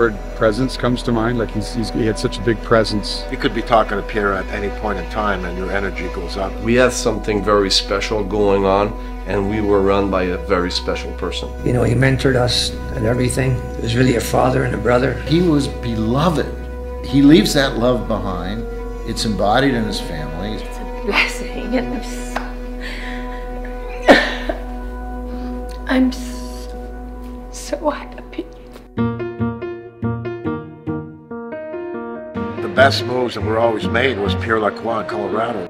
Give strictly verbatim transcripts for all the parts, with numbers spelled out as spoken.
word presence comes to mind? Like he's, he's, he had such a big presence. You could be talking to Pierre at any point in time and your energy goes up. We had something very special going on and we were run by a very special person. You know, he mentored us and everything. He was really a father and a brother. He was beloved. He leaves that love behind. It's embodied in his family. It's a blessing and I'm so, I'm so, so happy. The best moves that were always made was Pierre Lacroix in Colorado.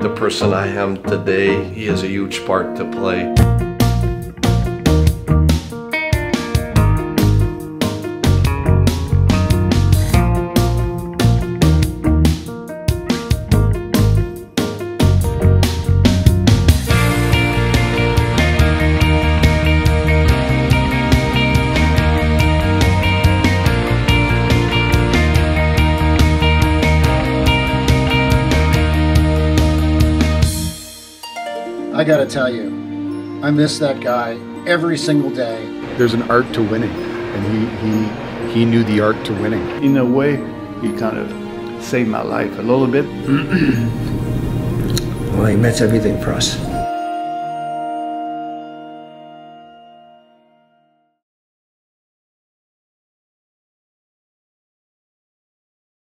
The person I am today, he has a huge part to play. I gotta tell you, I miss that guy every single day. There's an art to winning, and he, he, he knew the art to winning. In a way, he kind of saved my life a little bit. Well, he meant everything for us.